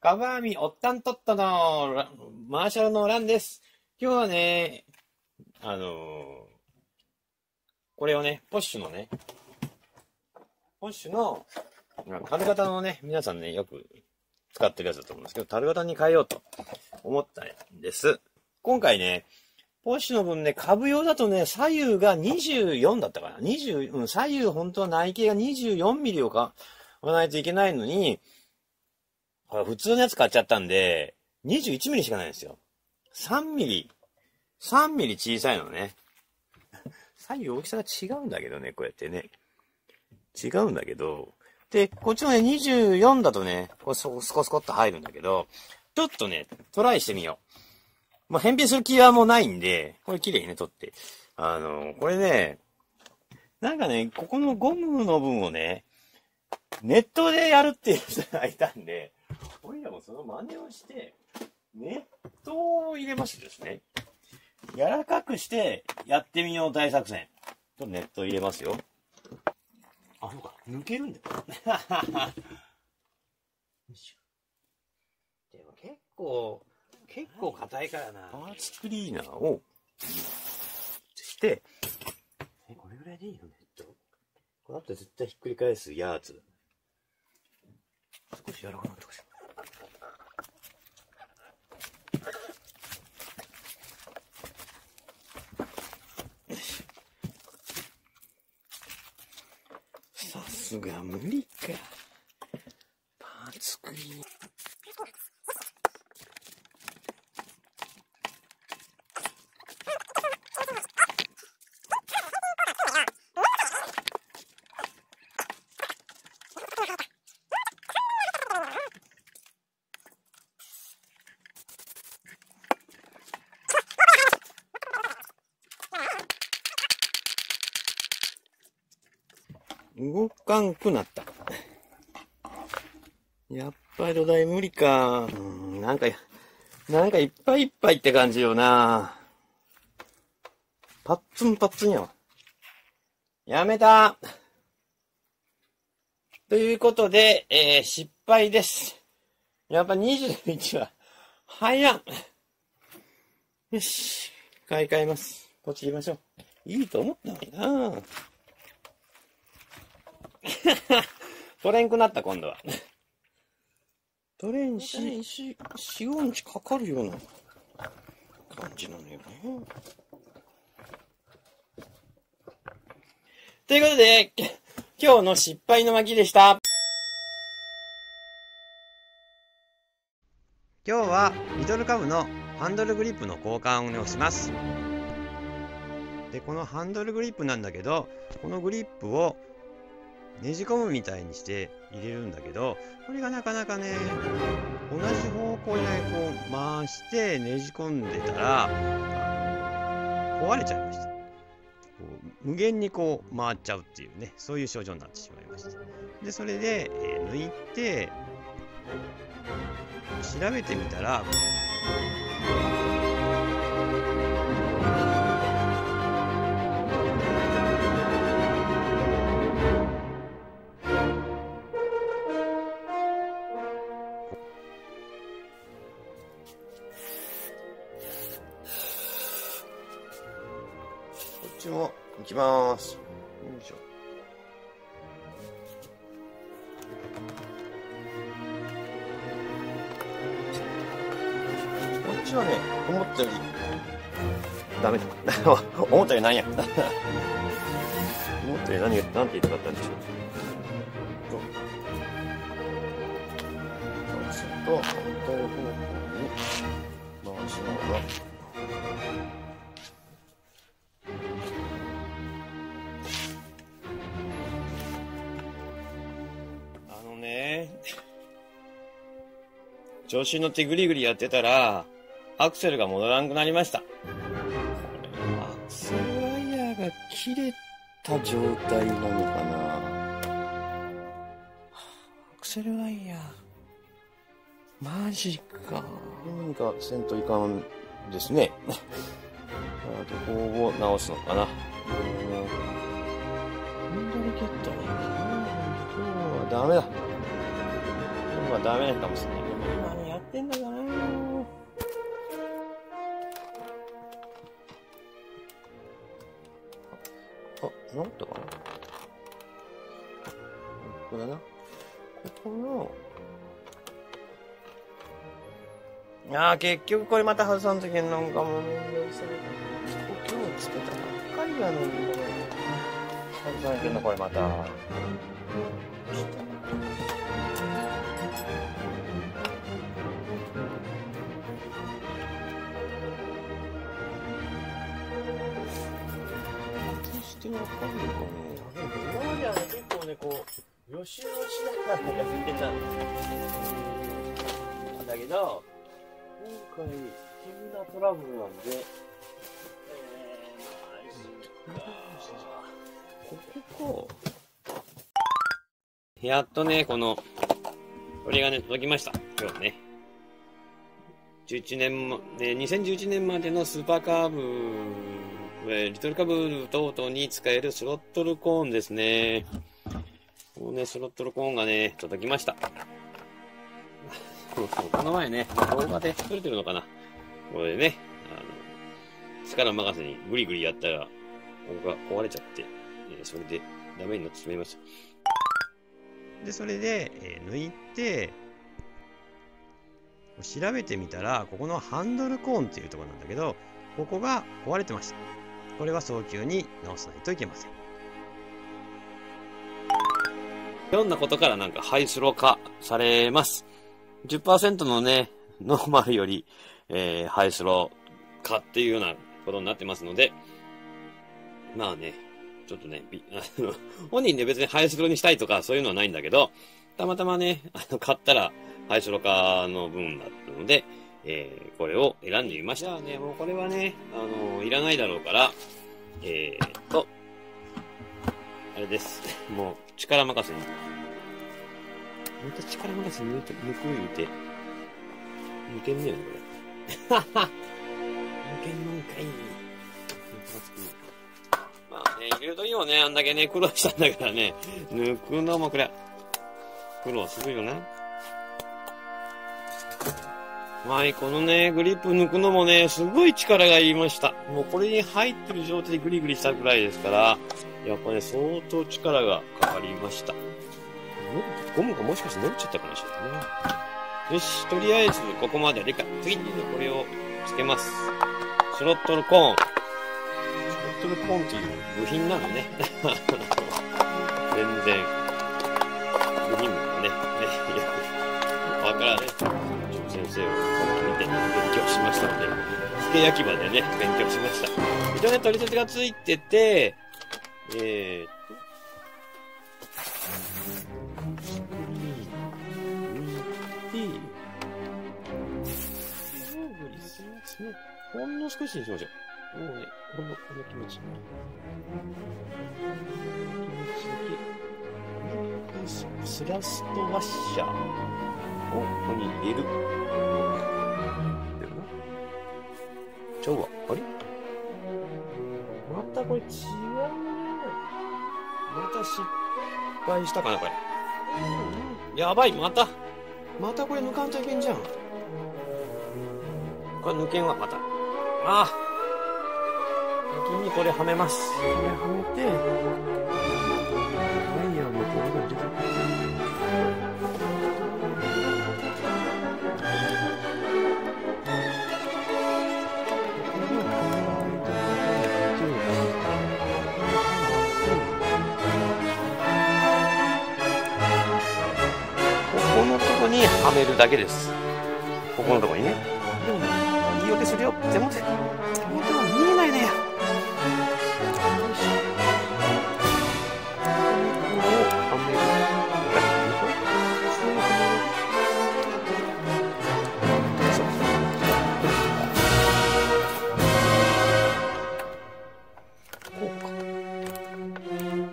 カバーミおったんとっとのマーシャルのランです。今日はね、これをね、ポッシュの、樽型のね、皆さんね、よく使ってるやつだと思うんですけど、樽型に変えようと思ったんです。今回ね、ポッシュの分ね、株用だとね、左右が24だったかな。左右本当は内径が24ミリを買わないといけないのに、普通のやつ買っちゃったんで、21ミリしかないんですよ。3ミリ小さいのね。左右大きさが違うんだけどね、こうやってね。違うんだけど。で、こっちもね、24だとね、こうスコスコっと入るんだけど、ちょっとね、トライしてみよう。まあ、返品する気はもうないんで、これ綺麗にね、取って。これね、なんかね、ここのゴムの分をね、ネットでやるっていう人がいたんで、俺らもその真似をして、ネットを入れましてですね、柔らかくしてやってみよう大作戦。ちょっとネット入れますよ。あ、そうか、抜けるんだよ。でも結構硬いからな。パーツクリーナーを、して、これぐらいでいいよ、ネット。この後絶対ひっくり返すやつ。少し柔らかくなってほしい。さすが無理か。パーツクリーン。動かんくなった。やっぱり土台無理か。なんかいっぱいいっぱいって感じよな。パッツンパッツンよ。やめた。ということで、失敗です。やっぱ21は入らん。よし。買い替えます。こっち行きましょう。いいと思ったのにな。取れんくなった、今度は。取れんし、4、5日かかるような感じなのよね。ということで、今日の失敗の巻でした。今日はミドルカブのハンドルグリップの交換をします。で、このハンドルグリップなんだけど、このグリップをねじ込むみたいにして入れるんだけど、これがなかなかね、同じ方向にこう回してねじ込んでたら壊れちゃいました。こう無限にこう回っちゃうっていうね、そういう症状になってしまいました。でそれで、抜いて調べてみたら、こっちも行きまーす。よいしょ。こっちはね、思ったよりダメだ。思ったより何や。思ったより何が、なんて言いたかったんでしょう。そうすると反対方向に回しながら。調子に乗ってグリグリやってたら、アクセルが戻らなくなりました。これはアクセルワイヤーが切れた状態なのかな。アクセルワイヤー。マジか。何かせんといかんですね。どこを直すのかな。ハンドルキットね。今日はダメだ。今ダメかもしれないけど、何やってんだかな。あ、なんとかな、ここだな、ここの、ああ、結局これまた外さんといけんのかもね。今日つけたばっかりやのに、外さなきゃいけんの、これまた。今までは結構ね、こう予習をしながらやってたんですよ。だけど今回急なトラブルなんで、ここやっとね、この鳥がね届きました。今日ね、2011年までのスーパーカーブ、リトルカブル等々に使えるスロットルコーンですね。このね、スロットルコーンがね、届きました。この前ね、動画で作れてるのかな。これでね、力任せにグリグリやったら、僕が壊れちゃって、それでダメになってしまいました。で、それで、抜いて、調べてみたら、ここのハンドルコーンっていうところなんだけど、ここが壊れてました。これは早急に直さないといけません。ひょんなことからなんかハイスロ化されます。10% のね、ノーマルより、ハイスロ化っていうようなことになってますので、まあね、ちょっとね、本人ね別にハイスロにしたいとかそういうのはないんだけど、たまたまね、買ったらハイスロ化の分だったので、これを選んでみました。ね、もうこれはね、いらないだろうから、あれです。もう、力任せに。また力任せに抜けんねえな、これ。はは！抜けんのんかい。まあね、入れるときもね、あんだけね、苦労したんだからね、抜くのもこれ、苦労するよな。はい、このね、グリップ抜くのもね、すごい力がいりました。もうこれに入ってる状態でグリグリしたくらいですから、やっぱね、相当力がかかりました。ゴムがもしかして伸びちゃったかもしれないね。よし、とりあえずここまででかい。次にね、これをつけます。スロットルコーン。スロットルコーンっていう部品なのね。全然、部品もね、わからない。先生を見て勉強しましたので、つけ焼き場でね、勉強しました。非常に取り立てがついてて、ほんの少しにしましょう。もうね、この気持ち。スラストワッシャー。ここに入れる。ちょうわ、あれまたこれ違うね。また失敗したかな、これ。やばい、またこれ抜かんといけんじゃん。これ抜けんわ、また。ああ。先にこれはめます。これはめて。ワイヤーもここが出てくる。にはめるだけです。ここのとこにね、でも言い訳するよ、手元は見えないね。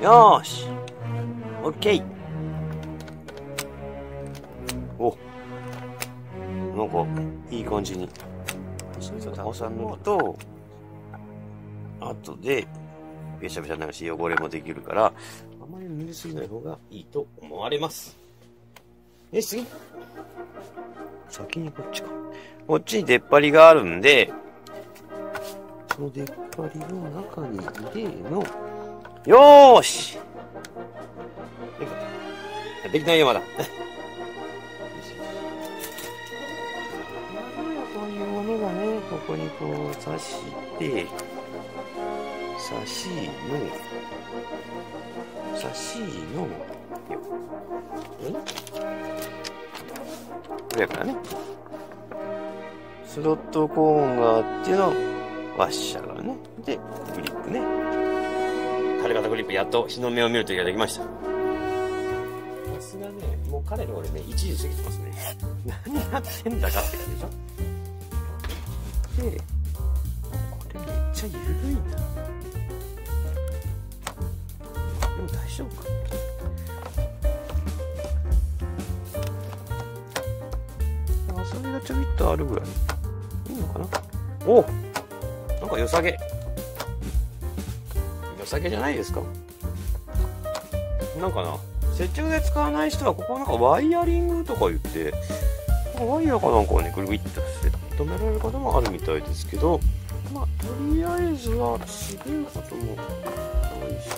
よーし、オッケー。なんかいい感じに収まると、あとでべしゃべしゃになるし汚れもできるから、あまり塗りすぎない方がいいと思われます。次先にこっちか。こっちに出っ張りがあるんで、その出っ張りの中に入れの、よーしできないよ、まだ。そういうものがね、ここにこう刺して、刺しの、これからね、スロットコーンがあってのワッシャーがね、で、グリップね。彼方グリップ、やっと日の目を見るときができました。さすがね、もう彼の俺ね、一時過ぎてますね。何やってんだかって感じでしょ。で、これめっちゃ緩いな。でも大丈夫か。それがちょびっとあるぐらいいいのかな。お、なんか良さげ、良さげじゃないですか。なんかな、接着で使わない人はここなんかワイヤリングとか言って、ワイヤーかなんかをねぐるぐるっとして止められる方もあるみたいですけど、まあとりあえずはすげえこともないし、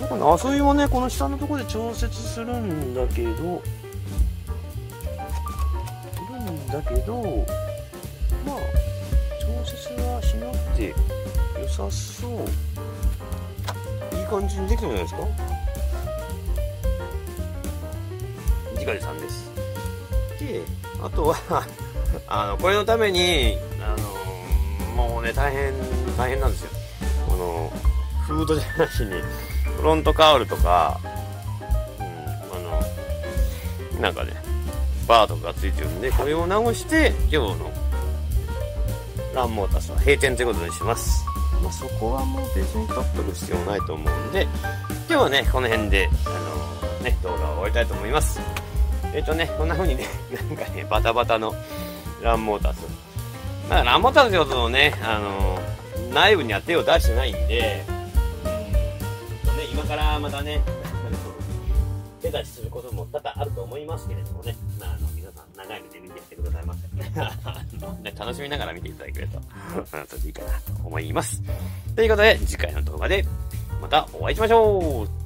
なんかな、そういうもね、この下のところで調節するんだけど。まあ調節はしなくて良さそう。いい感じにできてるんじゃないですか。じかじさんです。で、あとはこれのためにもうね、大変なんですよ。フードじゃなしにフロントカウルとか、なんかねバーとかがついてるんで、これを直して今日のランモータースは閉店ということにします。まあ、そこはもう別に取っとく必要ないと思うんで、今日はねこの辺で動画を終わりたいと思います。こんな風にね、なんかねバタバタのランモータース、まあランモータースってことのね、内部には手を出してないんで、今からまたね手出しすることも多々あると思いますけれどもね、まあ、皆さん長い目で見てやってくださいませね、楽しみながら見ていただけるとそれでいいかなと思います。ということで次回の動画でまたお会いしましょう。